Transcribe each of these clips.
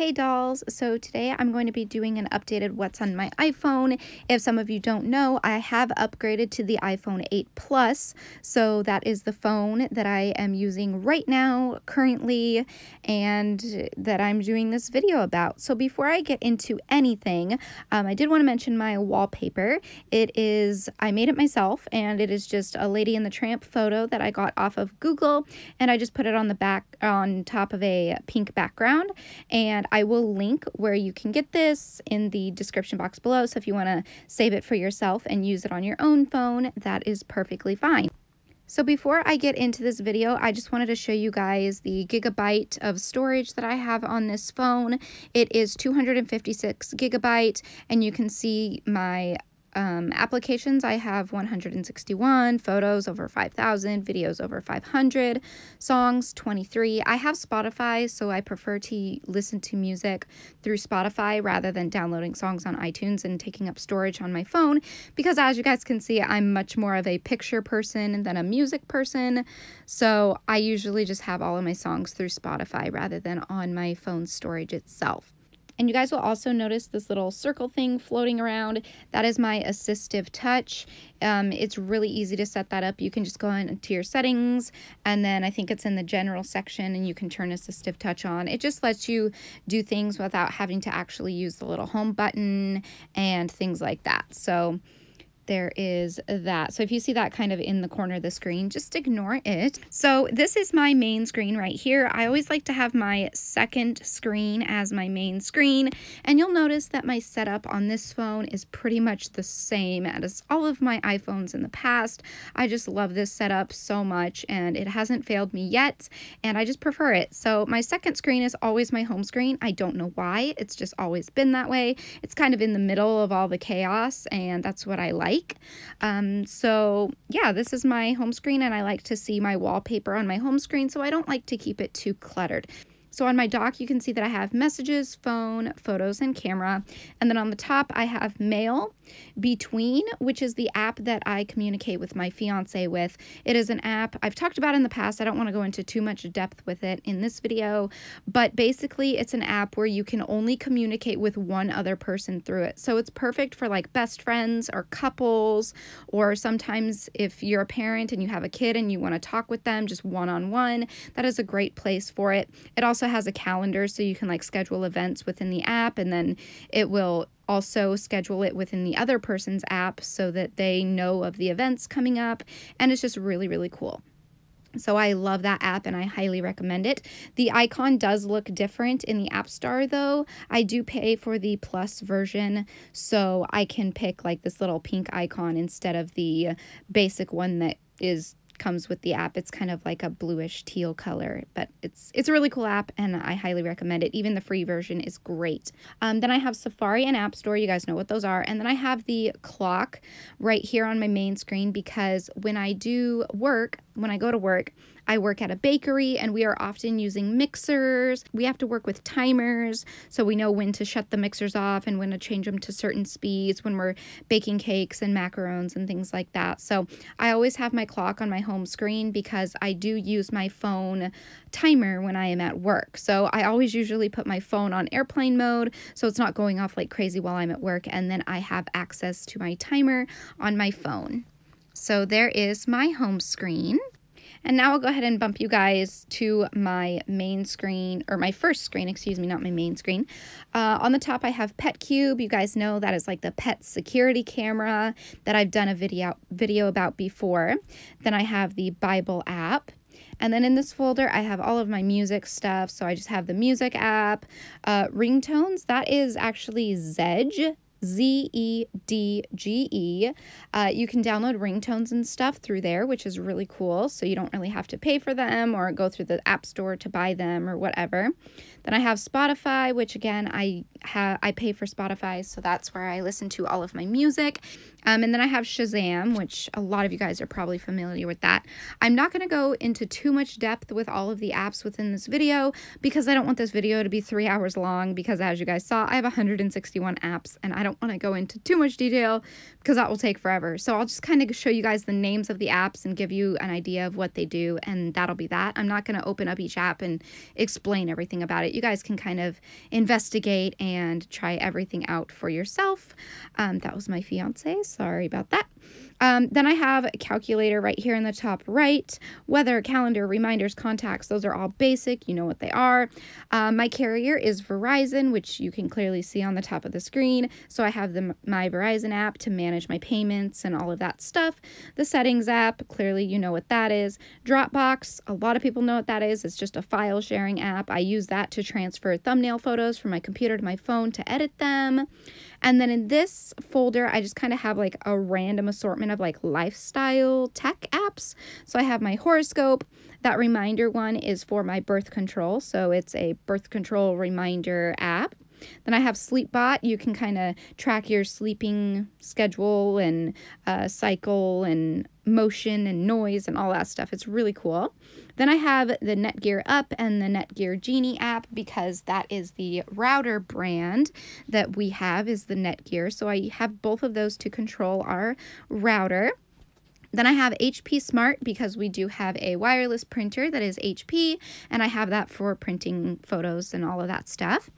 Hey dolls, so today I'm going to be doing an updated what's on my iPhone. If some of you don't know, I have upgraded to the iPhone 8 Plus, so that is the phone that I am using right now, currently, and that I'm doing this video about. So before I get into anything, I did want to mention my wallpaper. I made it myself, and it is just a Lady and the Tramp photo that I got off of Google, and I just put it on the on top of a pink background, and I will link where you can get this in the description box below. So if you want to save it for yourself and use it on your own phone, that is perfectly fine. So before I get into this video, I just wanted to show you guys the gigabyte of storage that I have on this phone. It is 256 gigabyte, and you can see my applications. I have 161, photos over 5,000, videos over 500, songs 23. I have Spotify, so I prefer to listen to music through Spotify rather than downloading songs on iTunes and taking up storage on my phone, because as you guys can see, I'm much more of a picture person than a music person, so I usually just have all of my songs through Spotify rather than on my phone storage itself. And you guys will also notice this little circle thing floating around. That is my assistive touch. It's really easy to set that up. You can just go into your settings, and then I think it's in the general section, and you can turn assistive touch on. It just lets you do things without having to actually use the little home button and things like that. So there is that. So if you see that kind of in the corner of the screen, just ignore it. So this is my main screen right here. I always like to have my second screen as my main screen, and you'll notice that my setup on this phone is pretty much the same as all of my iPhones in the past. I just love this setup so much, and it hasn't failed me yet, and I just prefer it. So my second screen is always my home screen. I don't know why. It's just always been that way. It's kind of in the middle of all the chaos, and that's what I like. So yeah, this is my home screen, and I like to see my wallpaper on my home screen, so I don't like to keep it too cluttered. So on my dock, you can see that I have messages, phone, photos, and camera. And then on the top, I have mail, Between, which is the app that I communicate with my fiance with. It is an app I've talked about in the past. I don't want to go into too much depth with it in this video, but basically it's an app where you can only communicate with one other person through it. So it's perfect for like best friends or couples, or sometimes if you're a parent and you have a kid and you want to talk with them just one-on-one, that is a great place for it. It also has a calendar, so you can like schedule events within the app, and then it will also schedule it within the other person's app so that they know of the events coming up, and it's just really, really cool. So I love that app, and I highly recommend it. The icon does look different in the App Store, though. I do pay for the Plus version, so I can pick like this little pink icon instead of the basic one that comes with the app. It's kind of like a bluish teal color, but it's a really cool app, and I highly recommend it. Even the free version is great. Then I have Safari and App Store. You guys know what those are. And then I have the clock right here on my main screen, because when I go to work, I work at a bakery, and we are often using mixers. We have to work with timers, so we know when to shut the mixers off and when to change them to certain speeds when we're baking cakes and macarons and things like that. So I always have my clock on my home screen, because I do use my phone timer when I am at work. So I always usually put my phone on airplane mode, so it's not going off like crazy while I'm at work, and then I have access to my timer on my phone. So there is my home screen. And now I'll go ahead and bump you guys to my main screen, or my first screen, excuse me, not my main screen. On the top, I have PetCube. You guys know that is like the pet security camera that I've done a video about before. Then I have the Bible app. And then in this folder, I have all of my music stuff. So I just have the music app, ringtones. That is actually Zedge. Z-E-D-G-E. You can download ringtones and stuff through there, which is really cool. So you don't really have to pay for them or go through the App Store to buy them or whatever. Then I have Spotify, which again, I pay for Spotify, so that's where I listen to all of my music. And then I have Shazam, which a lot of you guys are probably familiar with that. I'm not going to go into too much depth with all of the apps within this video, because I don't want this video to be 3 hours long, because as you guys saw, I have 161 apps, and I don't don't want to go into too much detail because that will take forever. So I'll just kind of show you guys the names of the apps and give you an idea of what they do, and that'll be that. I'm not going to open up each app and explain everything about it. You guys can kind of investigate and try everything out for yourself. That was my fiance. Sorry about that. Then I have a calculator right here in the top right, weather, calendar, reminders, contacts. Those are all basic. You know what they are. My carrier is Verizon, which you can clearly see on the top of the screen. So I have my Verizon app to manage my payments and all of that stuff. The settings app, clearly you know what that is. Dropbox, a lot of people know what that is. It's just a file sharing app. I use that to transfer thumbnail photos from my computer to my phone to edit them. And then in this folder, I just kind of have like a random assortment of like lifestyle tech apps. So I have my horoscope. That reminder one is for my birth control. So it's a birth control reminder app. Then I have SleepBot. You can kind of track your sleeping schedule and cycle and motion and noise and all that stuff. It's really cool. Then I have the Netgear Up and the Netgear Genie app, because that is the router brand that we have, is the Netgear. So I have both of those to control our router. Then I have HP Smart, because we do have a wireless printer that is HP, and I have that for printing photos and all of that stuff.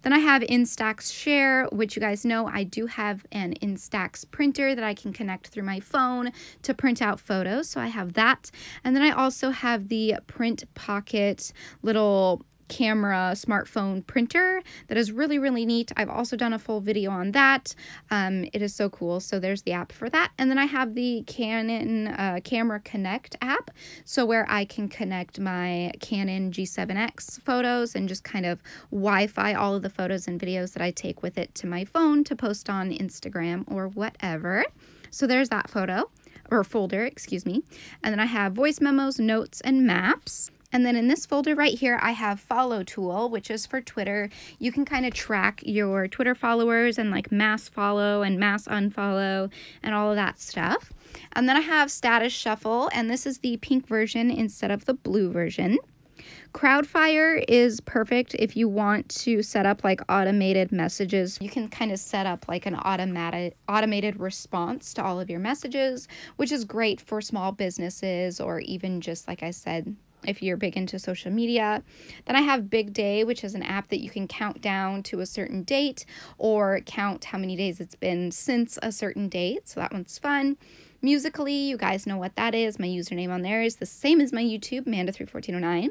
Then I have Instax Share, which you guys know I do have an Instax printer that I can connect through my phone to print out photos. So I have that. And then I also have the Print Pocket little camera smartphone printer that is really, really neat. I've also done a full video on that. It is so cool. So there's the app for that. And then I have the Canon Camera Connect app, so where I can connect my Canon G7X photos and just kind of Wi-Fi all of the photos and videos that I take with it to my phone to post on Instagram or whatever. So there's that photo or folder, excuse me. And then I have voice memos, notes, and maps. And then in this folder right here, I have Follow Tool, which is for Twitter. You can kind of track your Twitter followers and like mass follow and mass unfollow and all of that stuff. And then I have Status Shuffle, and this is the pink version instead of the blue version. CrowdFire is perfect if you want to set up like automated messages. You can kind of set up like an automated response to all of your messages, which is great for small businesses or even just, like I said, if you're big into social media. Then I have Big Day, which is an app that you can count down to a certain date or count how many days it's been since a certain date. So that one's fun. Musical.ly, you guys know what that is. My username on there is the same as my YouTube, Manda31409.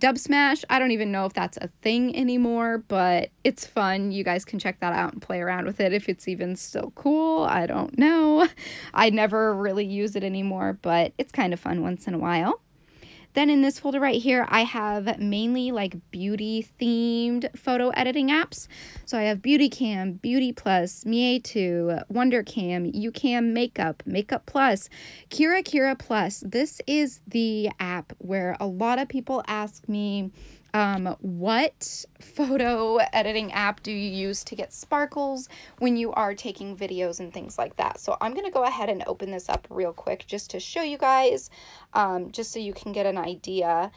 Dub Smash, I don't even know if that's a thing anymore, but it's fun. You guys can check that out and play around with it if it's even still cool. I don't know. I never really use it anymore, but it's kind of fun once in a while. Then in this folder right here, I have mainly like beauty themed photo editing apps. So I have Beauty Cam, Beauty Plus, Meitu, Wonder Cam, YouCam Makeup, Makeup Plus, Kira Plus. This is the app where a lot of people ask me, what photo editing app do you use to get sparkles when you are taking videos and things like that? So I'm going to go ahead and open this up real quick just to show you guys, just so you can get an idea.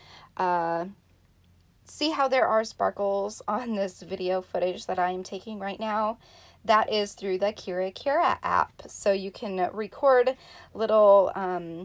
See how there are sparkles on this video footage that I am taking right now? That is through the Kira app. So you can record little,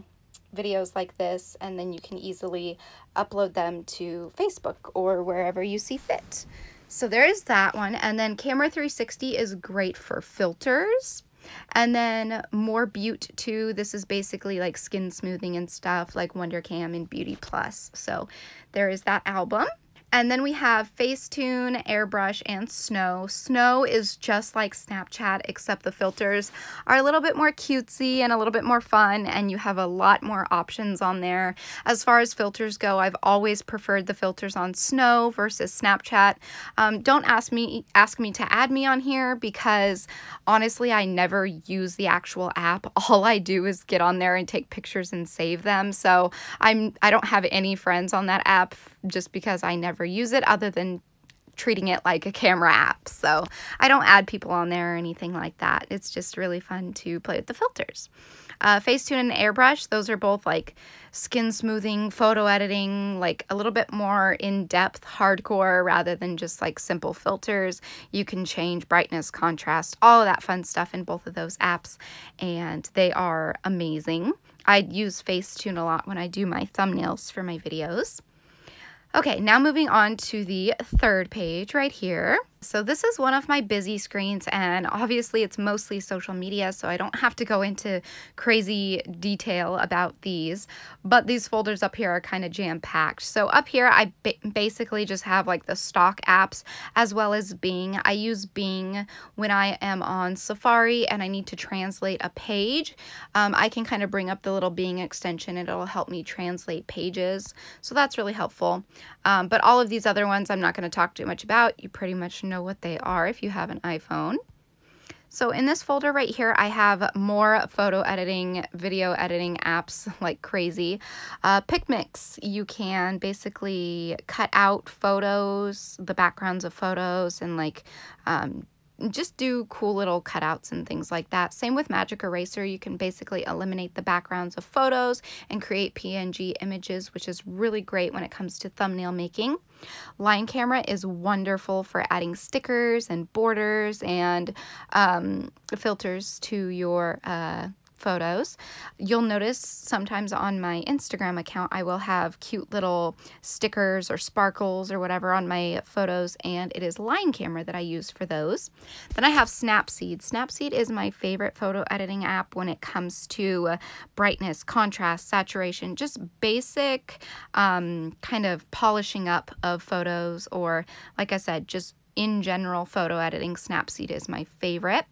videos like this, and then you can easily upload them to Facebook or wherever you see fit. So there is that one. And then Camera 360 is great for filters. And then More Beaut too. This is basically like skin smoothing and stuff, like Wonder Cam and Beauty Plus. So there is that album. And then we have Facetune, Airbrush, and Snow. Snow is just like Snapchat, except the filters are a little bit more cutesy and a little bit more fun, and you have a lot more options on there. As far as filters go, I've always preferred the filters on Snow versus Snapchat. Don't ask me to add me on here, because honestly, I never use the actual app. All I do is get on there and take pictures and save them. So I don't have any friends on that app, just because I never use it other than treating it like a camera app. So I don't add people on there or anything like that. It's just really fun to play with the filters. Facetune and Airbrush, those are both like skin smoothing, photo editing, like a little bit more in-depth hardcore rather than just like simple filters. You can change brightness, contrast, all of that fun stuff in both of those apps, and they are amazing. I use Facetune a lot when I do my thumbnails for my videos. Okay, now moving on to the third page right here. So this is one of my busy screens, and obviously it's mostly social media, so I don't have to go into crazy detail about these, but these folders up here are kind of jam-packed. So up here, I basically just have like the stock apps as well as Bing. I use Bing when I am on Safari and I need to translate a page. I can kind of bring up the little Bing extension and it'll help me translate pages. So that's really helpful. But all of these other ones I'm not going to talk too much about. You pretty much know what they are if you have an iPhone. So in this folder right here, I have more photo editing, video editing apps like crazy. PicMix, you can basically cut out photos, the backgrounds of photos, and like just do cool little cutouts and things like that. Same with Magic Eraser. You can basically eliminate the backgrounds of photos and create PNG images, which is really great when it comes to thumbnail making. Line Camera is wonderful for adding stickers and borders and filters to your photos. You'll notice sometimes on my Instagram account I will have cute little stickers or sparkles or whatever on my photos, and it is Line Camera that I use for those. Then I have Snapseed. Snapseed is my favorite photo editing app when it comes to brightness, contrast, saturation, just basic kind of polishing up of photos, or like I said, just in general photo editing. Snapseed is my favorite.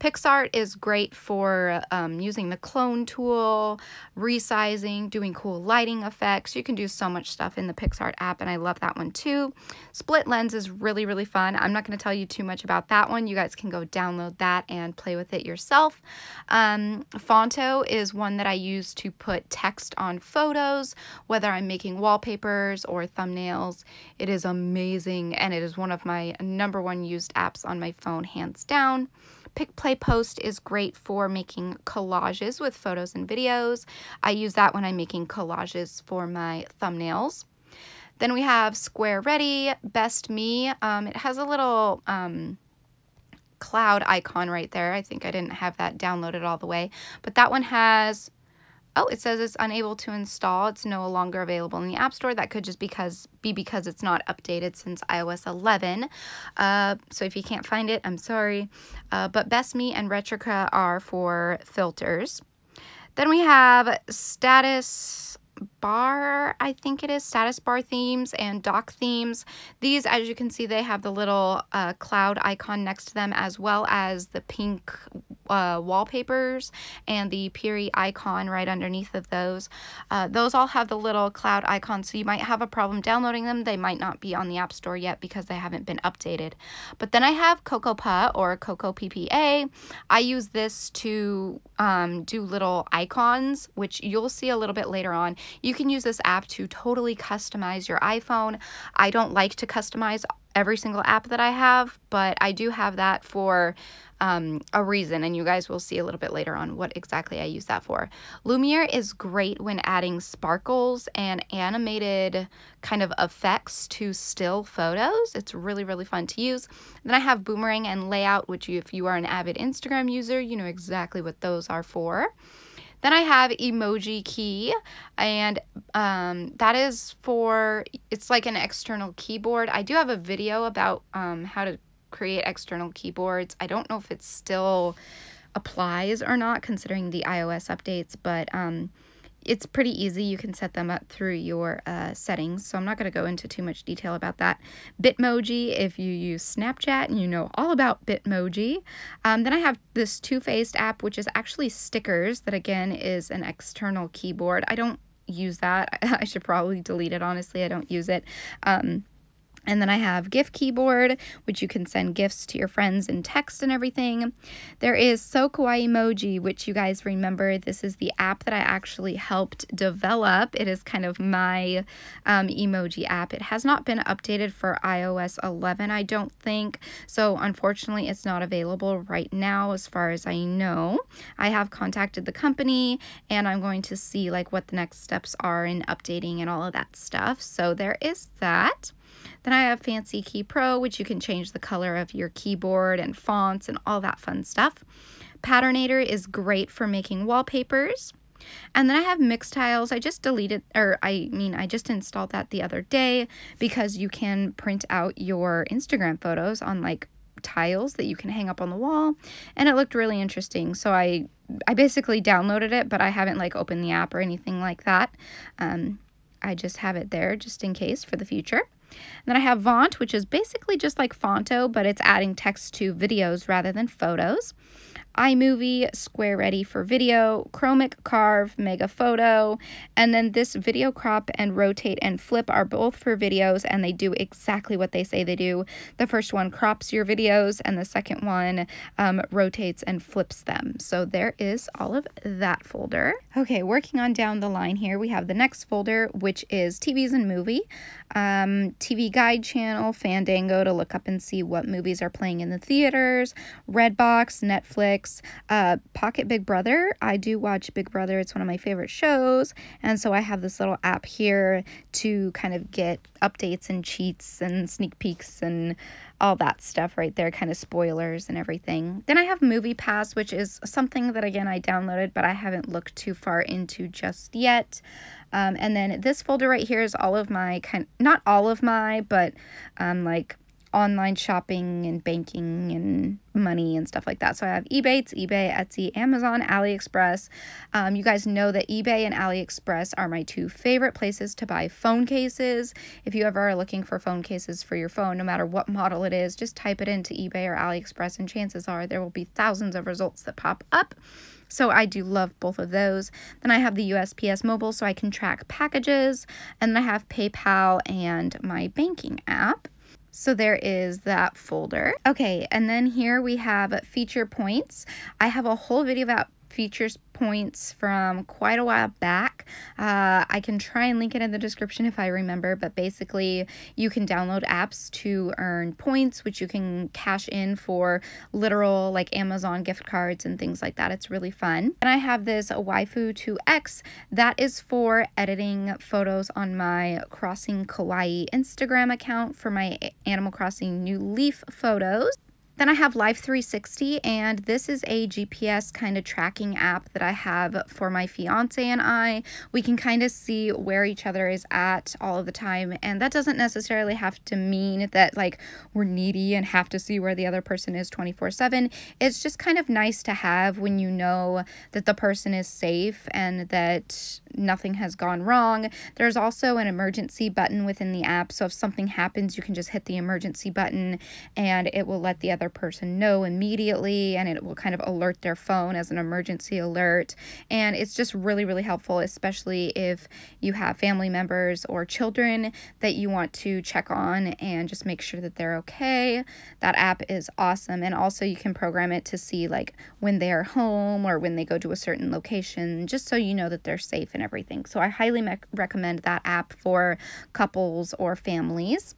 Pixart is great for using the clone tool, resizing, doing cool lighting effects. You can do so much stuff in the Pixart app, and I love that one too. Split Lens is really, really fun. I'm not going to tell you too much about that one. You guys can go download that and play with it yourself. Fonto is one that I use to put text on photos, whether I'm making wallpapers or thumbnails. It is amazing, and it is one of my #1 used apps on my phone, hands down. PicPlayPost is great for making collages with photos and videos. I use that when I'm making collages for my thumbnails. Then we have Square Ready, Best Me. It has a little cloud icon right there. I think I didn't have that downloaded all the way, but that one has... Oh, it says it's unable to install. It's no longer available in the App Store. That could just be because it's not updated since iOS 11. So if you can't find it, I'm sorry. But Best Me and Retrica are for filters. Then we have Status Bar, I think it is, Status Bar themes and doc themes. These, as you can see, they have the little cloud icon next to them, as well as the pink wallpapers and the Piri icon right underneath of those. Those all have the little cloud icon, so you might have a problem downloading them. They might not be on the App Store yet because they haven't been updated. But then I have CocoaPa or CocoaPPA. I use this to do little icons, which you'll see a little bit later on. You can use this app to totally customize your iPhone. I don't like to customize every single app that I have, but I do have that for a reason, and you guys will see a little bit later on what exactly I use that for. Lumiere is great when adding sparkles and animated kind of effects to still photos. It's really, really fun to use. Then I have Boomerang and Layout, which if you are an avid Instagram user, you know exactly what those are for. Then I have Emoji Key, and that is for, it's like an external keyboard. I do have a video about how to create external keyboards. I don't know if it still applies or not considering the iOS updates, but it's pretty easy. You can set them up through your settings, so I'm not going to go into too much detail about that. Bitmoji, if you use Snapchat and you know all about Bitmoji. Then I have this two-faced app, which is actually stickers, that again is an external keyboard. I don't use that. I should probably delete it, honestly. I don't use it. And then I have gift keyboard, which you can send gifts to your friends in text and everything. There is So Kawaii Emoji, which you guys remember, this is the app that I actually helped develop. It is kind of my emoji app. It has not been updated for iOS 11, I don't think. So unfortunately, it's not available right now as far as I know. I have contacted the company and I'm going to see like what the next steps are in updating and all of that stuff. So there is that. Then I have Fancy Key Pro, which you can change the color of your keyboard and fonts and all that fun stuff. Patternator is great for making wallpapers. And then I have Mixtiles. I just installed that the other day because you can print out your Instagram photos on like tiles that you can hang up on the wall, and it looked really interesting. So I basically downloaded it, but I haven't like opened the app or anything like that. I just have it there just in case for the future. And then I have Vont, which is basically just like Fonto, but it's adding text to videos rather than photos. iMovie, Square Ready for video, Chromic, Carve, Mega Photo, and then this Video Crop and Rotate and Flip are both for videos, and they do exactly what they say they do. The first one crops your videos, and the second one rotates and flips them. So there is all of that folder. Okay, working on down the line here, we have the next folder, which is TVs and Movie, TV Guide Channel, Fandango to look up and see what movies are playing in the theaters, Redbox, Netflix, Pocket Big Brother. I do watch Big Brother. It's one of my favorite shows. And so I have this little app here to kind of get updates and cheats and sneak peeks and all that stuff right there, kind of spoilers and everything. Then I have Movie Pass, which is something that, again, I downloaded, but I haven't looked too far into just yet. And then this folder right here is all of my like online shopping and banking and money and stuff like that. So I have Ebates, eBay, Etsy, Amazon, AliExpress. You guys know that eBay and AliExpress are my two favorite places to buy phone cases. If you ever are looking for phone cases for your phone, no matter what model it is, just type it into eBay or AliExpress and chances are there will be thousands of results that pop up. So I do love both of those. Then I have the USPS mobile so I can track packages. And then I have PayPal and my banking app. So there is that folder. Okay, and then here we have feature points. I have a whole video about features points from quite a while back. I can try and link it in the description if I remember, but basically you can download apps to earn points, which you can cash in for literal like Amazon gift cards and things like that. It's really fun. And I have this Waifu 2X that is for editing photos on my Crossing Kawaii Instagram account for my Animal Crossing New Leaf photos. Then I have Life 360, and this is a GPS kind of tracking app that I have for my fiance and I. We can kind of see where each other is at all of the time, and that doesn't necessarily have to mean that like we're needy and have to see where the other person is 24/7. It's just kind of nice to have when you know that the person is safe and that nothing has gone wrong. There's also an emergency button within the app, so if something happens, you can just hit the emergency button and it will let the other person know immediately, and it will kind of alert their phone as an emergency alert. And it's just really, really helpful, especially if you have family members or children that you want to check on and just make sure that they're okay. That app is awesome. And also you can program it to see like when they are home or when they go to a certain location, just so you know that they're safe and everything. So I highly recommend that app for couples or families.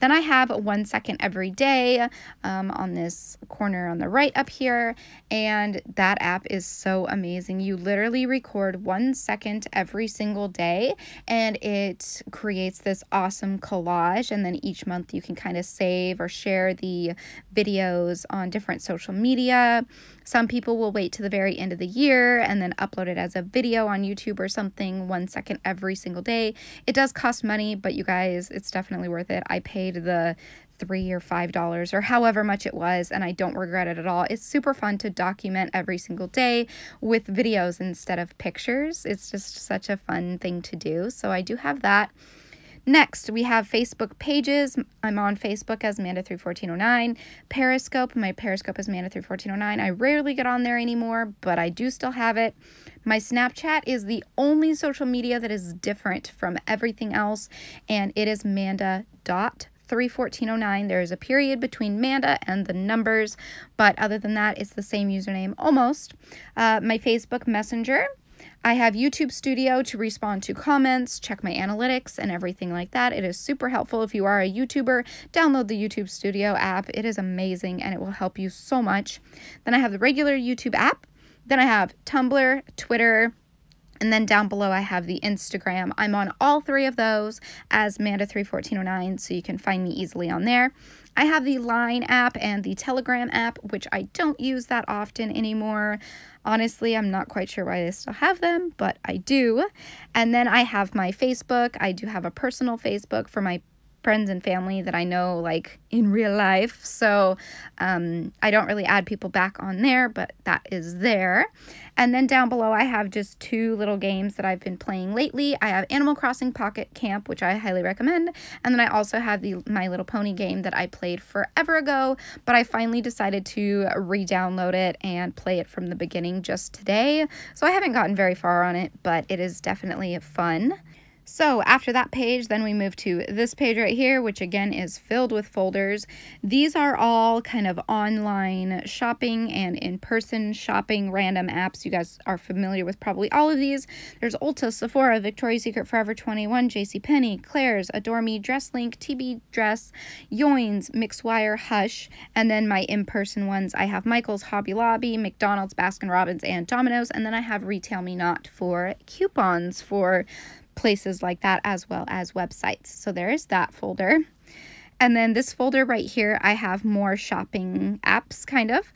Then I have 1 second every day on this corner on the right up here, and that app is so amazing. You literally record 1 second every single day, and it creates this awesome collage, and then each month you can kind of save or share the videos on different social media. Some people will wait to the very end of the year and then upload it as a video on YouTube or something, 1 second every single day. It does cost money, but you guys, it's definitely worth it. I paid the $3 or $5 or however much it was, and I don't regret it at all. It's super fun to document every single day with videos instead of pictures. It's just such a fun thing to do. So I do have that. Next, we have Facebook pages. I'm on Facebook as Manda31409. Periscope, my Periscope is Manda31409. I rarely get on there anymore, but I do still have it. My Snapchat is the only social media that is different from everything else, and it is Manda.31409. 31409. There is a period between Manda and the numbers, but other than that, it's the same username almost. My Facebook Messenger. I have YouTube Studio to respond to comments, check my analytics, and everything like that. It is super helpful. If you are a YouTuber, download the YouTube Studio app. It is amazing, and it will help you so much. Then I have the regular YouTube app. Then I have Tumblr, Twitter, and then down below I have the Instagram. I'm on all three of those as Manda31409, so you can find me easily on there. I have the Line app and the Telegram app, which I don't use that often anymore. Honestly, I'm not quite sure why I still have them, but I do. And then I have my Facebook. I do have a personal Facebook for my friends and family that I know, like, in real life. So I don't really add people back on there, but that is there. And then down below, I have just two little games that I've been playing lately. I have Animal Crossing Pocket Camp, which I highly recommend. And then I also have the My Little Pony game that I played forever ago, but I finally decided to re-download it and play it from the beginning just today. So I haven't gotten very far on it, but it is definitely fun. So after that page, then we move to this page right here, which again is filled with folders. These are all kind of online shopping and in-person shopping random apps. You guys are familiar with probably all of these. There's Ulta, Sephora, Victoria's Secret, Forever 21, JCPenney, Claire's, Adore Me, DressLink, TB Dress, Yoins, MixWire, Hush, and then my in-person ones. I have Michael's, Hobby Lobby, McDonald's, Baskin Robbins, and Domino's, and then I have Retail Me Not for coupons for places like that, as well as websites. So there is that folder. And then this folder right here, I have more shopping apps, kind of.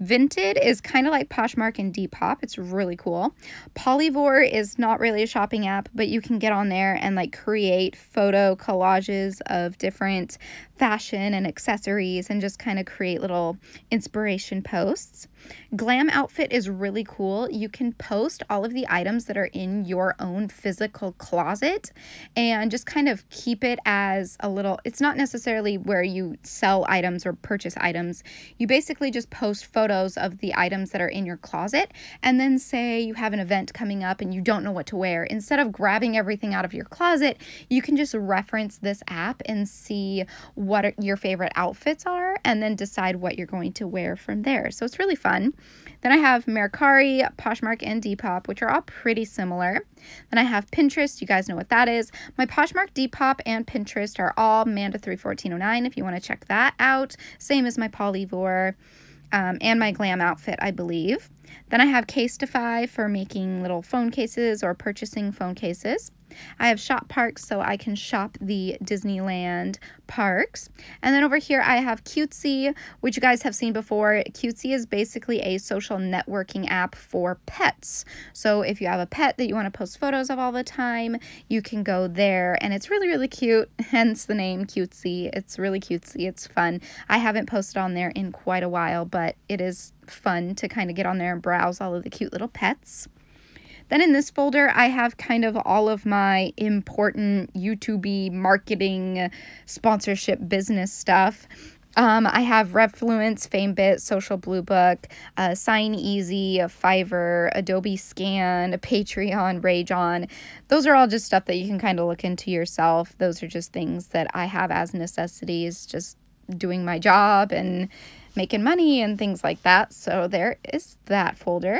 Vinted is kind of like Poshmark and Depop. It's really cool. Polyvore is not really a shopping app, but you can get on there and like create photo collages of different fashion and accessories and just kind of create little inspiration posts. Glam Outfit is really cool. You can post all of the items that are in your own physical closet and just kind of keep it as a little, it's not necessarily where you sell items or purchase items. You basically just post photos of the items that are in your closet, and then say you have an event coming up and you don't know what to wear. Instead of grabbing everything out of your closet, you can just reference this app and see what your favorite outfits are and then decide what you're going to wear from there. So it's really fun. Then I have Mercari, Poshmark, and Depop, which are all pretty similar. Then I have Pinterest. You guys know what that is. My Poshmark, Depop, and Pinterest are all Manda31409 if you want to check that out. Same as my Polyvore and my Glam Outfit, I believe. Then I have Casetify for making little phone cases or purchasing phone cases. I have Shop Parks, so I can shop the Disneyland parks. And then over here I have Cutesy, which you guys have seen before. Cutesy is basically a social networking app for pets. So if you have a pet that you want to post photos of all the time, you can go there, and it's really, really cute, hence the name Cutesy. It's really cutesy. It's fun. I haven't posted on there in quite a while, but it is fun to kind of get on there and browse all of the cute little pets. Then in this folder, I have kind of all of my important YouTube marketing sponsorship business stuff. I have Refluence, FameBit, Social Blue Book, SignEasy, Fiverr, Adobe Scan, Patreon, RageOn. Those are all just stuff that you can kind of look into yourself. Those are just things that I have as necessities, just doing my job and making money and things like that. So there is that folder.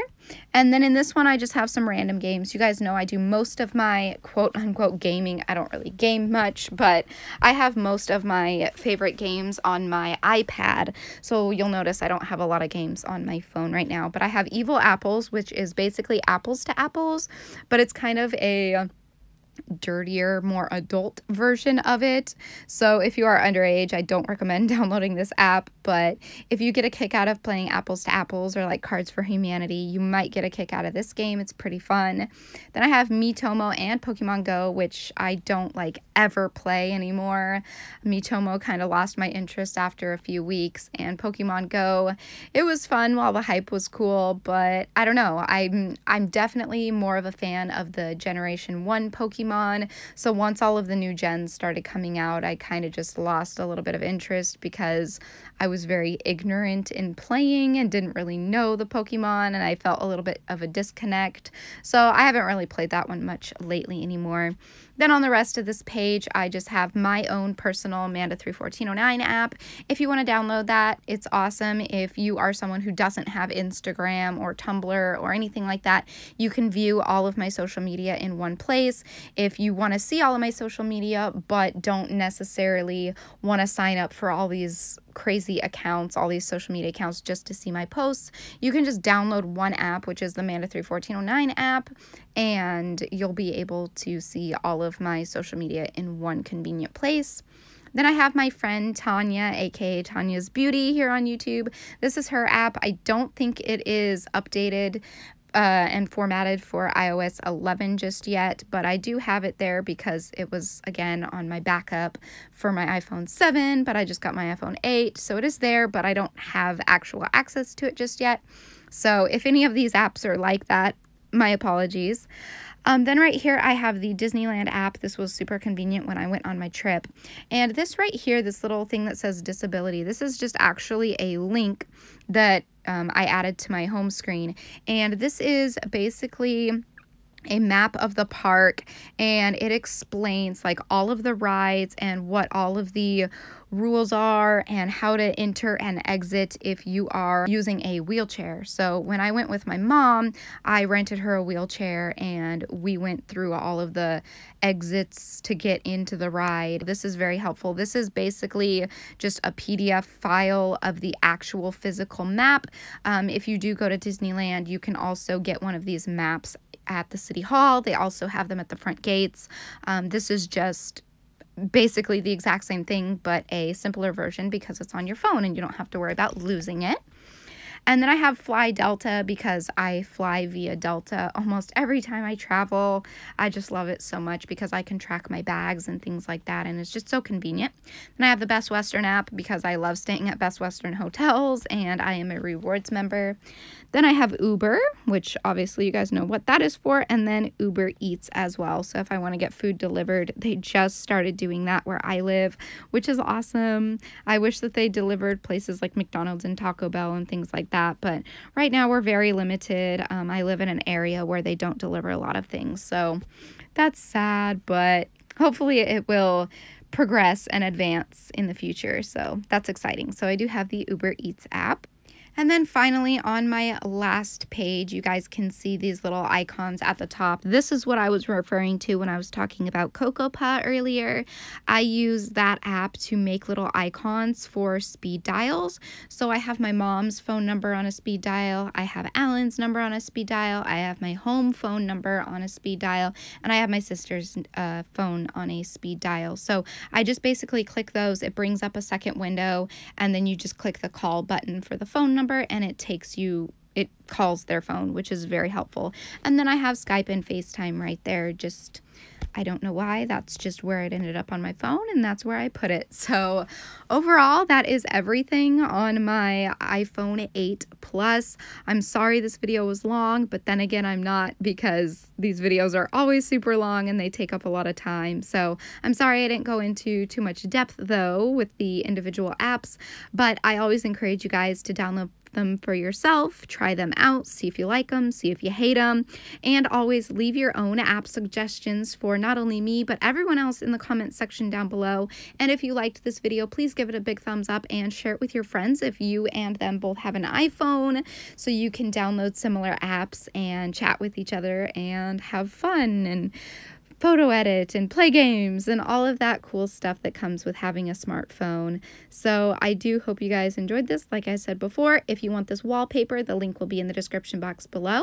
And then in this one, I just have some random games. You guys know I do most of my quote unquote gaming. I don't really game much, but I have most of my favorite games on my iPad. So you'll notice I don't have a lot of games on my phone right now, but I have Evil Apples, which is basically Apples to Apples, but it's kind of a dirtier, more adult version of it. So if you are underage, I don't recommend downloading this app, but if you get a kick out of playing Apples to Apples or like Cards for Humanity, you might get a kick out of this game. It's pretty fun. Then I have Miitomo and Pokemon Go, which I don't like ever play anymore. Miitomo kind of lost my interest after a few weeks, and Pokemon Go, it was fun while the hype was cool, but I don't know. I'm definitely more of a fan of the Generation 1 Pokemon Pokemon. So once all of the new gens started coming out, I kind of just lost a little bit of interest because I was very ignorant in playing and didn't really know the Pokemon, and I felt a little bit of a disconnect. So I haven't really played that one much lately anymore. Then on the rest of this page, I just have my own personal Amanda31409 app. If you want to download that, it's awesome. If you are someone who doesn't have Instagram or Tumblr or anything like that, you can view all of my social media in one place. If you want to see all of my social media but don't necessarily want to sign up for all these crazy accounts, all these social media accounts just to see my posts, you can just download one app, which is the Amanda31409 app, and you'll be able to see all of my social media in one convenient place. Then I have my friend Tanya, aka Tanya's Beauty, here on YouTube. This is her app. I don't think it is updated and formatted for iOS 11 just yet, but I do have it there because it was, again, on my backup for my iPhone 7, but I just got my iPhone 8, so it is there, but I don't have actual access to it just yet. So if any of these apps are like that, my apologies. Then right here, I have the Disneyland app. This was super convenient when I went on my trip. And this right here, this little thing that says disability, this is just actually a link that I added to my home screen. And this is basically a map of the park, and it explains like all of the rides and what all of the rules are and how to enter and exit if you are using a wheelchair. So when I went with my mom, I rented her a wheelchair and we went through all of the exits to get into the ride. This is very helpful. This is basically just a PDF file of the actual physical map. If you do go to Disneyland, you can also get one of these maps at the City Hall. They also have them at the front gates. This is just basically the exact same thing, but a simpler version because it's on your phone and you don't have to worry about losing it. And then I have Fly Delta because I fly via Delta almost every time I travel. I just love it so much because I can track my bags and things like that, and it's just so convenient. Then I have the Best Western app because I love staying at Best Western hotels and I am a rewards member. Then I have Uber, which obviously you guys know what that is for, and then Uber Eats as well. So if I want to get food delivered, they just started doing that where I live, which is awesome. I wish that they delivered places like McDonald's and Taco Bell and things like that, but right now we're very limited. I live in an area where they don't deliver a lot of things, so that's sad, but hopefully it will progress and advance in the future, so that's exciting. So I do have the Uber Eats app. And then finally, on my last page, you guys can see these little icons at the top. This is what I was referring to when I was talking about CocoaPod earlier. I use that app to make little icons for speed dials. So I have my mom's phone number on a speed dial. I have Alan's number on a speed dial. I have my home phone number on a speed dial. And I have my sister's phone on a speed dial. So I just basically click those. It brings up a second window. And then you just click the call button for the phone number. And it takes you, it calls their phone, which is very helpful. And then I have Skype and FaceTime right there. Just, I don't know why, that's just where it ended up on my phone and that's where I put it. So overall, that is everything on my iPhone 8 Plus. I'm sorry this video was long, but then again, I'm not, because these videos are always super long and they take up a lot of time. So I'm sorry I didn't go into too much depth though with the individual apps, but I always encourage you guys to download them for yourself, try them out, see if you like them, see if you hate them, and always leave your own app suggestions for not only me but everyone else in the comment section down below. And if you liked this video, please give it a big thumbs up and share it with your friends if you and them both have an iPhone, so you can download similar apps and chat with each other and have fun and photo edit and play games and all of that cool stuff that comes with having a smartphone. So I do hope you guys enjoyed this. Like I said before, if you want this wallpaper, the link will be in the description box below.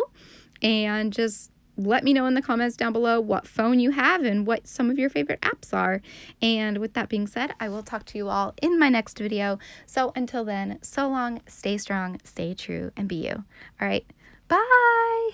And just let me know in the comments down below what phone you have and what some of your favorite apps are. And with that being said, I will talk to you all in my next video. So until then, so long, stay strong, stay true, and be you. All right, bye!